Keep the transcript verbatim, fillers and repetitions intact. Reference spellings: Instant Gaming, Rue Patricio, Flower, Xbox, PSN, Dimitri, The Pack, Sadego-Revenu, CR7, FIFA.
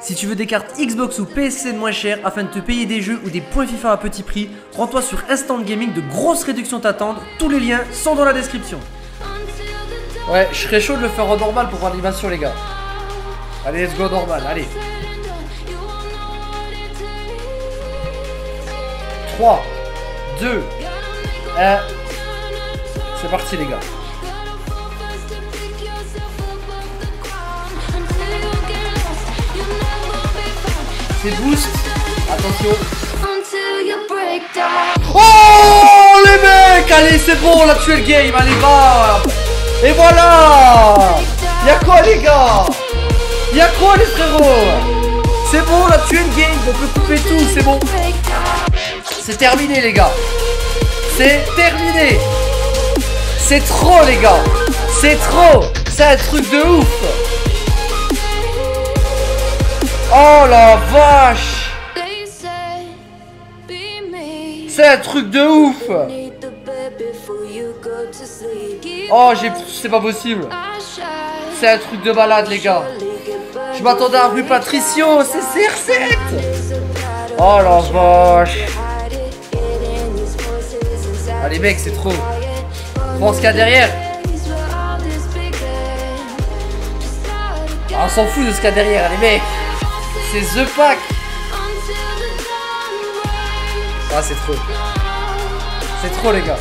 Si tu veux des cartes Xbox ou P S N moins chères afin de te payer des jeux ou des points FIFA à petit prix, rends-toi sur Instant Gaming, de grosses réductions t'attendent, tous les liens sont dans la description. Ouais, je serais chaud de le faire en normal pour voir l'animation les gars. Allez, let's go normal, allez. trois, deux, un, c'est parti les gars. C'est boost, attention. Oh les mecs, allez c'est bon, on a tué le game, allez va. Et voilà. Y'a quoi les gars? Y'a quoi les frérots? C'est bon, on a tué le game, on peut couper tout, c'est bon. C'est terminé les gars. C'est terminé. C'est trop les gars. C'est trop. C'est un truc de ouf. Oh la vache! C'est un truc de ouf! Oh, c'est pas possible! C'est un truc de malade, les gars! Je m'attendais à Rue Patricio, c'est C R sept! Oh la vache! Ah, les mecs, c'est trop! Pense qu'il y a derrière! Ah, on s'en fout de ce qu'il y a derrière, les mecs! C'est The Pack. Ah c'est trop. C'est trop les gars.